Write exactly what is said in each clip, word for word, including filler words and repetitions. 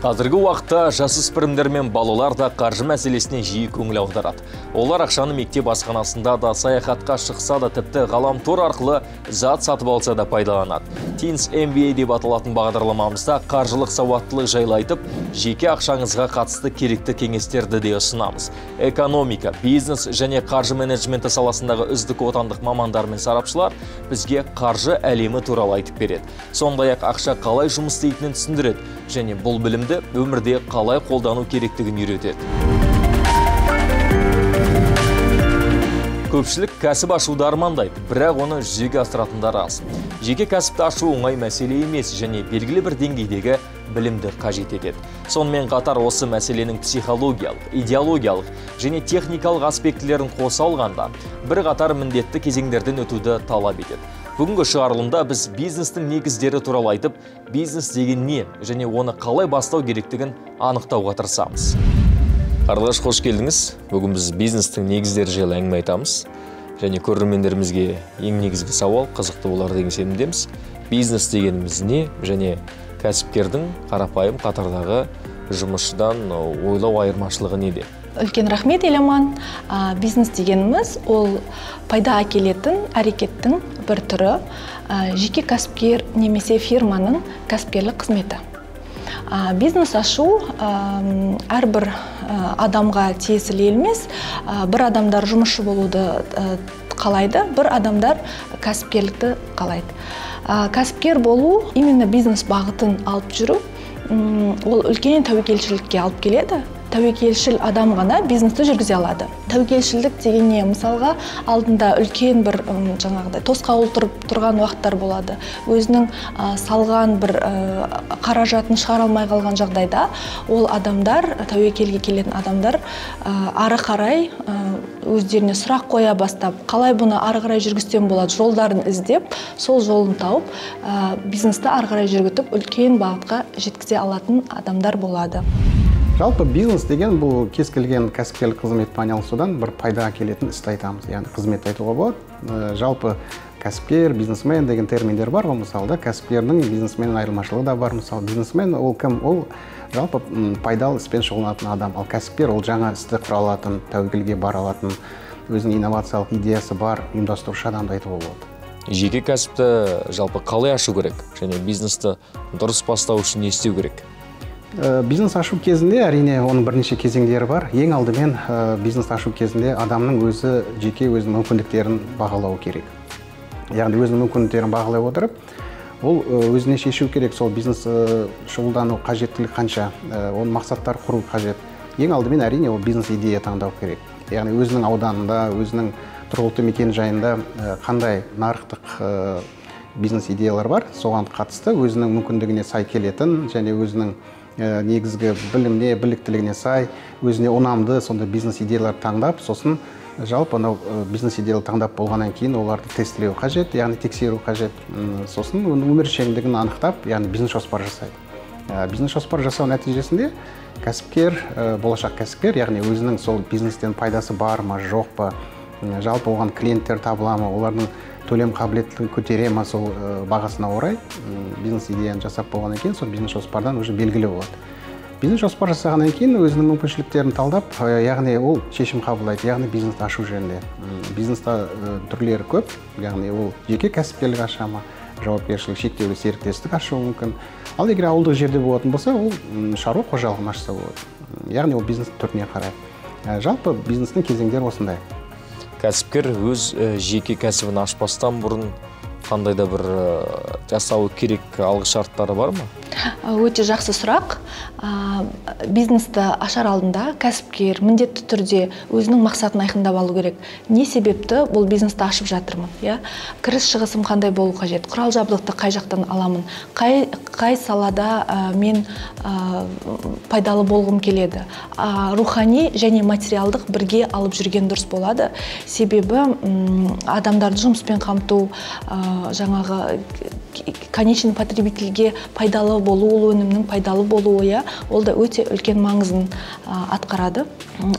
Қазіргі уақытта жасөспірімдер мен балалар да қаржы мәселесіне жиі көңіл аударады. Олар ақшаны мектеп асханасында да, саяхатқа шықса да, тіпті ғаламтор арқылы зат сатып алса да пайдаланады. Teens эм би эй деп аталатын бағдарламамызда қаржылық сауаттылық жайлы айтып, жеке ақшаңызға қатысты керекті кеңестерді де ұсынамыз. Экономика, бизнес және қаржы менеджменті саласындағы үздік отандық мамандар мен сарапшылар бізге қаржы әлемі туралы айтып береді. Сондай-ақ ақша қалай жұмыс істейтінін түсіндіреді және бұл білім өмірде қалай қолдану керектігін үйретеді. Көпшілік кәсіп ашуды армандайды, бірақ оны жүзеге асыратындар аз. Жеке кәсіпті ашу оңай мәселе емес және белгілі бір деңгейдегі білімді қажет етеді. Сонымен қатар осы мәселенің психологиялық, идеологиялық және техникалық аспектілерін қоса алғанда, бір қатар міндетті кезеңдерден өтуді талап етеді. Бүгінгі шығарылымда біз бизнестің негіздері туралы айтып, бизнес деген не және оны қалай бастау керектігін анықтауға тырысамыз. Қарлығаш, қош келдіңіз. Бүгін біз бизнестің негіздері жайлы әңгіме айтамыз. Және көрермендерімізге ең негізгі сауал қызықты болар деген сенімдеміз. Бизнес дегеніміз не және кәсіпкердің қарапайым қатардағы жұмысшыдан ойлау айырмашылығы неде? Үлкен рахмет, Еламан. Бизнес дегеніміз ол пайда әкелетін әрекеттің бір түрі, жеке кәсіпкер немесе фирманың кәсіпкерлік қызметі. Бизнес ашу әрбір адамға тиесілі емес, бір адамдар жұмысшы болуды қалайды, бір адамдар кәсіпкерлікті қалайды. Кәсіпкер болу именно бизнес бағытын алып жүру, ол үлкен тәуекелшілікке алып келеді. Тәуекелшіл адам ғана бизнесті жүргізе алады. Тәуекелшілдік деген не? Мысалға, алдында үлкен бір жаңағыдай тосқауыл тұрған уақыттар болады. Өзінің салған бір қаражатын шығара алмай қалған жағдайда ол адамдар, тәуекелге келетін адамдар ары қарай өздеріне сұрақ қоя бастап, қалай бұны ары қарай жүргізсем болады, жолдарын іздеп, сол жолын тауып, бизнесті ары қарай жүргізіп, үлкен бағытқа жеткізе алатын адамдар болады. Жалпы бизнес деген бұл кез келген кәсіпкерлік қызметпен айналысудан бір пайда әкелетін істі айтамыз, яғни қызмет айтуға болады. Жалпы кәсіпкер, бизнесмен деген терминдер бар, мысалы, кәсіпкердің бизнесменнен айырмашылығы да бар. Мысалы, бизнесмен ол кім? Ол жалпы пайдалы іспен шұғылданатын адам, ал кәсіпкер ол жаңа істі құра алатын, тәуекелге бара алатын, өзінің инновациялық идеясы бар, ұйымдастырушы адамды айтуға болады. Жеке кәсіпті жалпы қалай ашу керек және бизнесті дұрыс бастау үшін не істеу керек? Бизнес ашу кезінде, әрине, оның бірнеше кезеңдері бар. Ең алдымен бизнес ашу кезінде адамның өзі жеке өзінің мүмкіндіктерін бағалауы керек. Яғни өзінің мүмкіндіктерін бағалай отырып, ол өзіне шешу керек, сол бизнес шұғылдану қажеттілік қанша, оның мақсаттар құру қажет. Ең алдымен, әрине, ол бизнес идея таңдау керек. Яғни өзінің ауданында, өзінің тұрғылықты мекен жайында қандай нарықтық бизнес идеялар бар, соған қатысты өзінің мүмкіндігіне сай келетін және өзінің негізгі біліміне, біліктілігіне сай, өзіне ұнамды сонда бизнес идеялар таңдап, сосын жалпы бизнес идеялар таңдап болғаннан кейін оларды тестілеу қажет, яғни тексеру қажет, сосын өміршеңдігін анықтап, яғни бизнес жоспар жасайды. Бизнес жоспар жасау нәтижесінде кәсіпкер, болашақ кәсіпкер, яғни өзінің сол бизнестен пайдасы бар ма, жоқ па, жалпы оған клиенттер табыла ма, олардың төлем қабілеттілігін көтере ма, сол бағасына орай бизнес идеяны жасап болғаннан кейін, сол бизнес жоспардан уже белгілі болады. Бизнес жоспар жасағаннан кейін өзінің мүмкіншіліктерін талдап, яғни ол шешім қабылдайды, яғни бизнесті ашу жөнінде. Бизнеста түрлері көп, яғни ол жеке кәсіпкерлік аша ма, жауапкершілік шектеулі серіктестік ашуы мүмкін. Ал егер ауылдық жерде болатын болса, ол шаруа қожалығын ашса болады. Яғни ол бизнес түріне қарай. Жалпы бизнестің кезеңдері осындай. Кәсіпкер өз жеке кәсібін ашпастан бұрын қандайда бір жасауы керек алғы шарттары бар ма? Өте жақсы сұрақ. Бизнесті ашар алдында кәсіпкер міндетті түрде өзінің мақсатын айқындап алу керек. Не себепті бұл бизнесті ашып жатырмын? Кіріс шығысым қандай болу қажет? Құрал жабдықты қай жақтан аламын? Қай салада мен пайдалы болғым келеді? Рухани және материалдық бірге алып жүрген дұрыс болады. Себебі адамдарды жұмыспен қамту, жаңағы конечный потребительге пайдалы болу, ол өнімнің пайдалы болуы, ол да өте үлкен маңызын атқарады.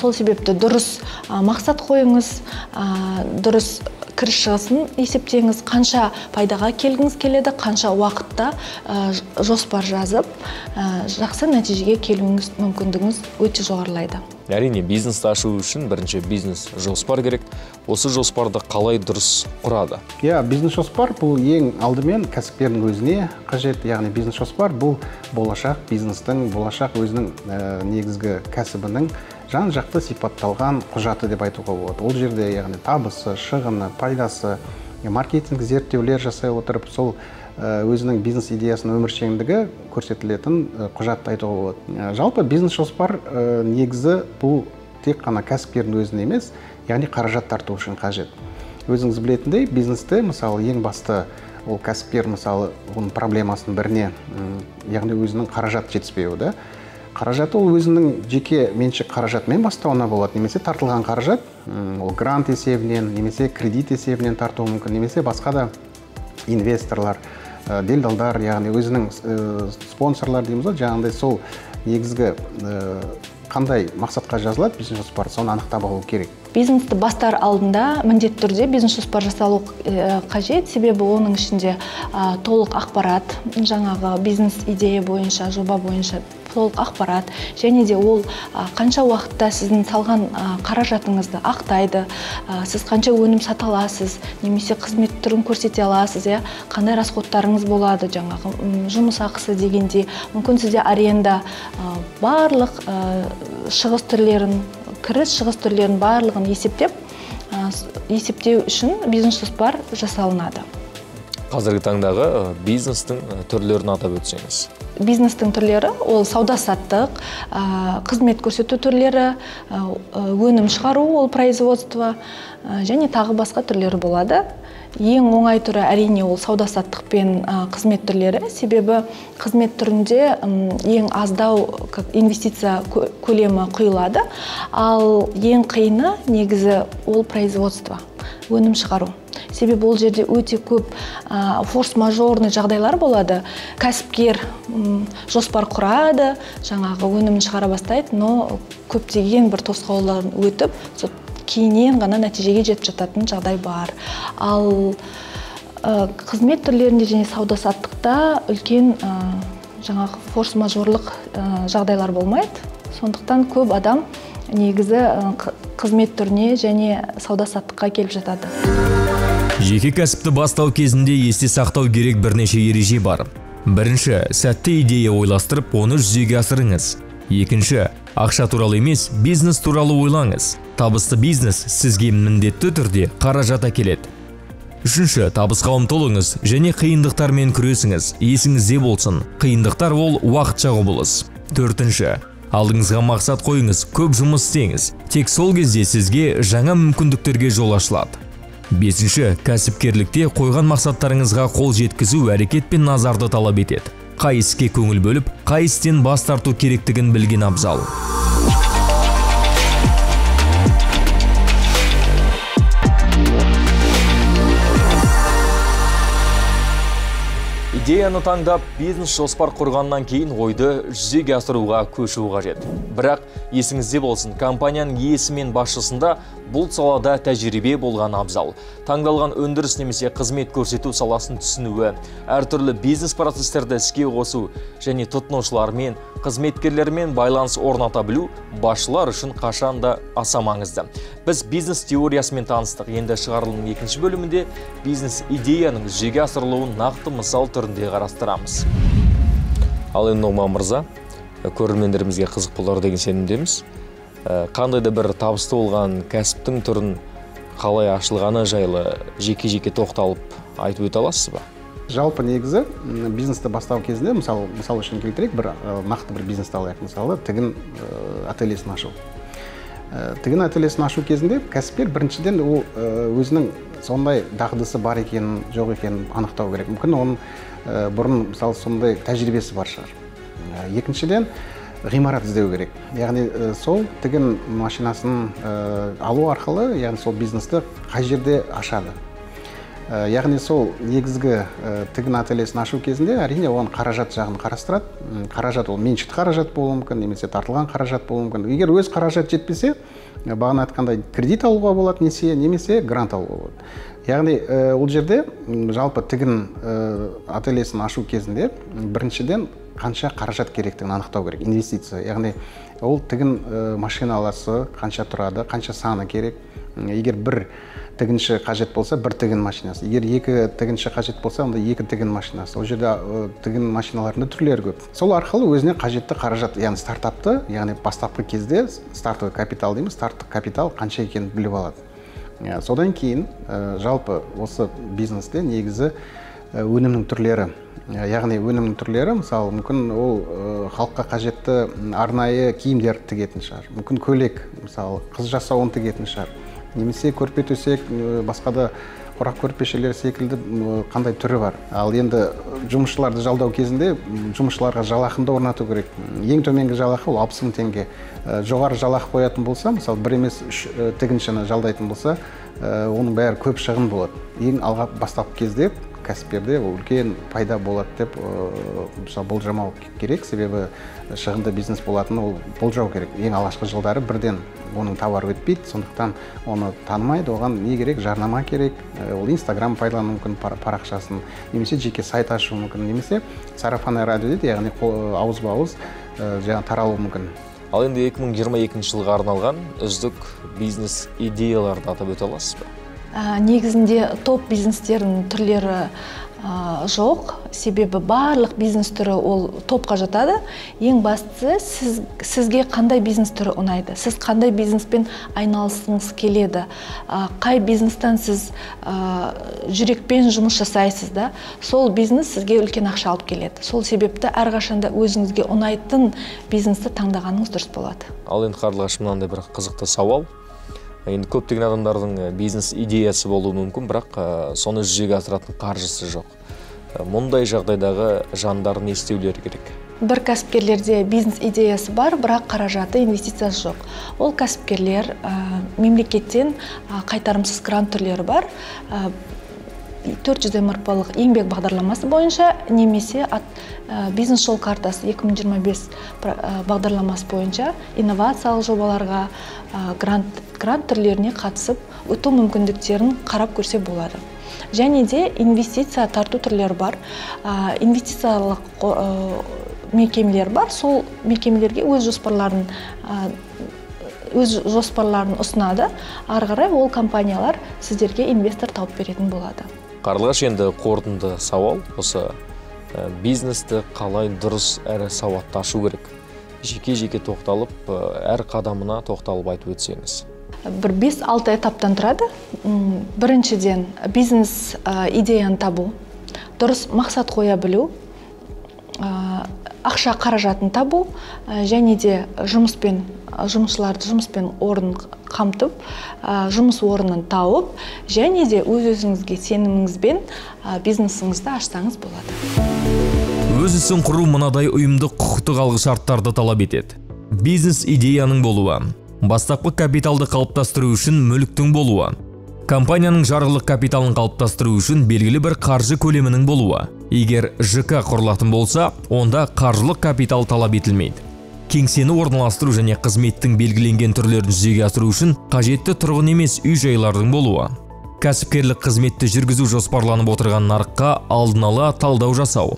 Сол себепті дұрыс мақсат қойыңыз, дұрыс кіріс шығысын есептеңіз, қанша пайдаға келгіңіз келеді, қанша уақытта жоспар жазып, жақсы нәтижеге келуіңіз мүмкіндігіңіз өте жоғарылайды. Әрине, бизнесті ашу үшін бірінші бизнес жоспар керек. Осы жоспарды қалай дұрыс құрады? Иә, бизнес жоспар бұл ең алдымен кәсіпкердің өзіне қажет. Яғни бизнес жоспар бұл болашақ бизнестің, болашақ өзінің негізгі кәсібінің жан-жақты сипатталған құжаты деп айтуға болады. Ол жерде яғни табысы, шығыны, пайдасы, маркетинг зерттеулер жасай отырып, сол өзінің бизнес идеясының өміршеңдігі көрсетілетін құжатты айтуға болады. Жалпы бизнес жоспар негізі бұл тек қана кәсіпкердің өзіне емес, яғни қаражат тарту үшін қажет. Өзіңіз білетіндей, бизнесте мысалы ең басты ол кәсіпкер мысалы оның проблемасының біріне, яғни өзінің қаражат жетіспеуі да. Қаражат ол өзінің жеке меншік қаражатмен бастауына болады, немесе тартылған қаражат ол грант есебінен, немесе кредит есебінен тартуы мүмкін, немесе басқа да инвесторлар, делдалдар, яғни өзінің спонсорлар дейміз ғой, жаңағыдай сол негізгі қандай мақсатқа жазылады бизнес жоспар, соны анықтап алу керек. Бизнесті бастар алдында міндетті түрде бизнес жоспар жасалу қажет, себебі оның ішінде толық ақпарат, жаңағы бизнес идея бойынша, жоба бойынша толық ақпарат, және де ол қанша уақытта сіздің салған қаражатыңызды ақтайды, сіз қанша өнім сата аласыз, немесе қызмет түрін көрсете аласыз, қандай расходтарыңыз болады, жаңағы жұмыс ақысы дегендей, мүмкін сізде аренда, барлық шығыс түрлерін, кіріс шығыс түрлерін барлығын есептеп, есептеу үшін бизнес жоспар жасалынады. Қазіргі таңдағы бизнестің түрлерін атап өтсеңіз. Бизнестің түрлері ол сауда-саттық, қызмет көрсету түрлері, өнім шығару, ол производство және тағы басқа түрлері болады. Ең оңай түрі әрине ол сауда-саттық пен қызмет түрлері, себебі қызмет түрінде ең аздау инвестиция көлемі құйылады, ал ең қиыны негізі ол производство, өнім шығару. Себебі ол жерде өте көп форс-мажорный жағдайлар болады. Кәсіпкер жоспар құрады, жаңағы өнімін шығара бастайды, но көптеген бір тосқауылдан өтіп, кейіннен ғана нәтижеге жетіп жататын жағдай бар. Ал қызмет түрлерінде және сауда-саттықта үлкен жаңағы форс-мажорлық жағдайлар болмайды. Сондықтан көп адам негізі қызмет түріне және сауда-саттыққа келіп жатады. Жеке кәсіпті бастау кезінде есте сақтау керек бірнеше ереже бар. Бірінші, сәтті идея ойластырып, оны жүзеге асырыңыз. Екінші, ақша туралы емес, бизнес туралы ойлаңыз. Табысты бизнес сізге міндетті түрде қаражат әкеледі. Үшінші, табысқа ұмтылыңыз және қиындықтармен күресіңіз. Есіңізде болсын, қиындықтар ол уақытша құбылыс. Төртінші, алдыңызға мақсат қойыңыз, көп жұмыс істеңіз. Тек сол кезде сізге жаңа мүмкіндіктерге жол ашылады. Бесінші, кәсіпкерлікте қойған мақсаттарыңызға қол жеткізу әрекет пен назарды талап етеді. Қай іске көңіл бөліп, қай істен бас тарту керектігін білген абзал. Идеяны таңдап, бизнес жоспар құрғаннан кейін ойды жүзеге асыруға көшу қажет. Бірақ есіңізде болсын, компанияның иесі мен басшысында бұл салада тәжірибе болған абзал. Таңдалған өндіріс немесе қызмет көрсету саласын түсінуі, әртүрлі бизнес процестерді іске қосу және тұтынушылармен, қызметкерлермен байланыс орната білу басшылар үшін қашанда аса маңызды. Біз бизнес теориясымен таныстық. Енді шығарылымның екінші бөлімінде бизнес идеяның жүзеге асырылуын нақты мысал түрінде қарастырамыз. Ал енді Нұғман мырза, көрермендерімізге қызық болар деген сенімдеміз. Қандай да бір табысты болған кәсіптің түрін қалай ашылғаны жайлы жеке-жеке тоқталып айтып өте аласыз ба? Жалпы негізі бизнесті бастау кезінде, мысалы үшін келтірейік, бір нақты бір бизнесті алайық, мысалы тігін ательесін ашу. Тігін ательесін ашу кезінде кәсіпкер біріншіден ол өзінің сондай дағдысы бар екенін, жоқ екенін анықтау керек. Мүмкін оның бұрын мысалы сондай тәжірибесі бар шығар. Екіншіден ғимарат іздеу керек. Яғни сол тігін машинасын алу арқылы, яғни сол бизнесті қай жерде ашады. Яғни сол негізгі тігін ательесін ашу кезінде әрине оған қаражат жағын қарастырады. Қаражат ол меншікті қаражат болуы мүмкін, немесе тартылған қаражат болуы мүмкін. Егер өз қаражат жетпесе, бағана айтқандай кредит алуға болады, несие немесе грант алуға болады. Яғни ол жерде жалпы тігін ательесін ашу кезінде біріншіден қанша қаражат керектігін анықтау керек, инвестиция. Яғни ол тігін машиналасы қанша тұрады, қанша саны керек. Егер бір тігінші қажет болса, бір тігін машинасы. Егер екі тігінші қажет болса, онда екі тігін машинасы. Ол жерде тігін машиналарының түрлері көп. Сол арқылы өзіне қажетті қаражат, яғни стартапты, яғни бастапқы кезде стартовый капитал дейміз, старттық капитал қанша екенін біліп алады. Содан кейін жалпы осы бизнесте негізі өнімнің түрлері, яғни өнімнің түрлері, мысалы мүмкін ол халыққа қажетті арнайы киімдерді тігетін шығар, мүмкін көйлек, мысалы қыз жасауын тігетін шығар, немесе көрпе төсек, басқа да орақ көрпешелер секілді қандай түрі бар. Ал енді жұмысшыларды жалдау кезінде жұмысшыларға жалақынды орнату керек. Ең төменгі жалақы ол алпыс мың теңге. Жоғары жалақы қоятын болса, мысалы бір емес үш тігіншіні жалдайтын болса, оның бәрі көп шығын болады. Ең алға бастап кезде кәсіпкерде үлкен пайда болады деп болжамау керек, себебі шығынды бизнес болатыны ол болжау керек. Ең алғашқы жылдары бірден оның тауары өтпейді, сондықтан оны танымайды, оған не керек, жарнама керек, ол инстаграм пайдалану мүмкін парақшасын, немесе жеке сайт ашу мүмкін, немесе сарафанное радио дейді, яғни ауыз-бауыз жаңа таралу мүмкін. Ал енді екі мың жиырма екінші жылға арналған үздік бизнес идеяларды атап өте аласыз ба? Негізінде топ бизнестердің түрлері жоқ, себебі барлық бизнес түрі ол топқа жатады. Ең бастысы, сізге қандай бизнес түрі ұнайды, сіз қандай бизнеспен айналысыңыз келеді, қай бизнестен сіз жүрекпен жұмыс жасайсыз да, сол бизнес сізге үлкен ақша алып келеді. Сол себепті әрқашанда өзіңізге ұнайтын бизнесті таңдағаныңыз дұрыс болады. Ал енді қарлығашым, мынандай бір қызықты сауал. Енді көптеген адамдардың бизнес идеясы болуы мүмкін, бірақ соны жүзеге асыратын қаржысы жоқ. Мұндай жағдайдағы жандар не істеулері керек? Бір кәсіпкерлерде бизнес идеясы бар, бірақ қаражаты, инвестициясы жоқ. Ол кәсіпкерлер мемлекеттен қайтарымсыз грант түрлері бар. төрт жүз ем ар пі-лық еңбек бағдарламасы бойынша, немесе бизнес жол картасы екі мың жиырма бес бағдарламасы бойынша инновациялық жобаларға, грант түрлеріне қатысып, өту мүмкіндіктерін қарап көрсе болады. Және де инвестиция тарту түрлері бар, инвестициялық мекемелер бар, сол мекемелерге өз жоспарларын өз жоспарларын ұсынады, арғырай ол компаниялар сіздерге инвестор тауып беретін болады. Қарлығаш, енді қорытынды сауал осы: бизнесті қалай дұрыс әрі сауатты ашу керек? Жеке-жеке тоқталып, әр қадамына тоқталып айтып өтсеңіз. Бір бес алты этаптан тұрады. Біріншіден бизнес идеяны табу, дұрыс мақсат қоя білу, ақша қаражатын табу, және де жұмыспен жұмысшыларды жұмыспен орын қамтып, жұмыс орнын тауып, және де өз-өзіңізге сеніміңізбен бизнесіңізді ашсаңыз болады. Өз ісін құру мынадай ұйымдық құқықтық алғышарттарды талап етеді. Бизнес идеяның болуы, бастапқы капиталды қалыптастыру үшін мүліктің болуы, компанияның жарғылық капиталын қалыптастыру үшін белгілі бір қаржы көлемінің болуы. Егер жэ ка құрылатын болса, онда қаржылық капитал талап етілмейді. Кеңсені орналастыру және қызметтің белгіленген түрлерін жүзеге асыру үшін қажетті тұрғын емес үй-жайлардың болуы. Кәсіпкерлік қызметті жүргізу жоспарланып отырған нарыққа алдын ала талдау жасау.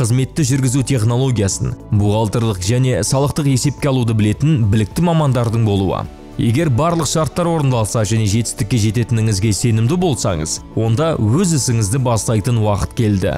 Қызметті жүргізу технологиясын, бухгалтерлік және салықтық есепке алуды білетін білікті мамандардың болуы. Егер барлық шарттар орындалса және жетістікке жететініңізге сенімді болсаңыз, онда өз ісіңізді бастайтын уақыт келді.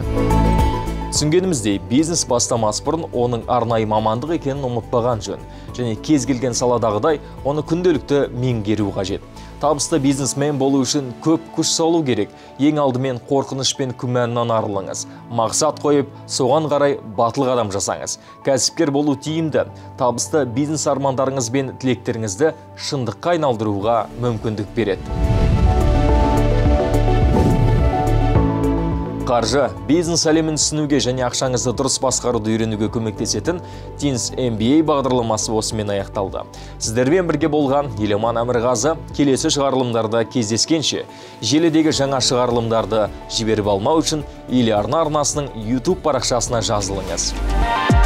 Түсінгеніміздей, бизнес бастамас бұрын оның арнайы мамандық екенін ұмытпаған жөн, және кез келген саладағыдай оны күнделікті меңгеру қажет. Табысты бизнесмен болу үшін көп күш салу керек. Ең алдымен қорқыныш пен күмәннен арылыңыз. Мақсат қойып, соған қарай батыл қадам жасаңыз. Кәсіпкер болу тиімді. Табысты бизнес армандарыңыз бен тілектеріңізді шындыққа айналдыруға мүмкіндік береді. қаржы, бизнес әлемін түсінуге және ақшаңызды дұрыс басқаруды үйренуге көмектесетін Teens эм би эй бағдарламасы осымен аяқталды. Сіздермен бірге болған Еламан Әмірғазы, келесі шығарылымдарда кездескенше, желідегі жаңа шығарылымдарды жіберіп алмау үшін эл арна арнасының YouTube парақшасына жазылыңыз.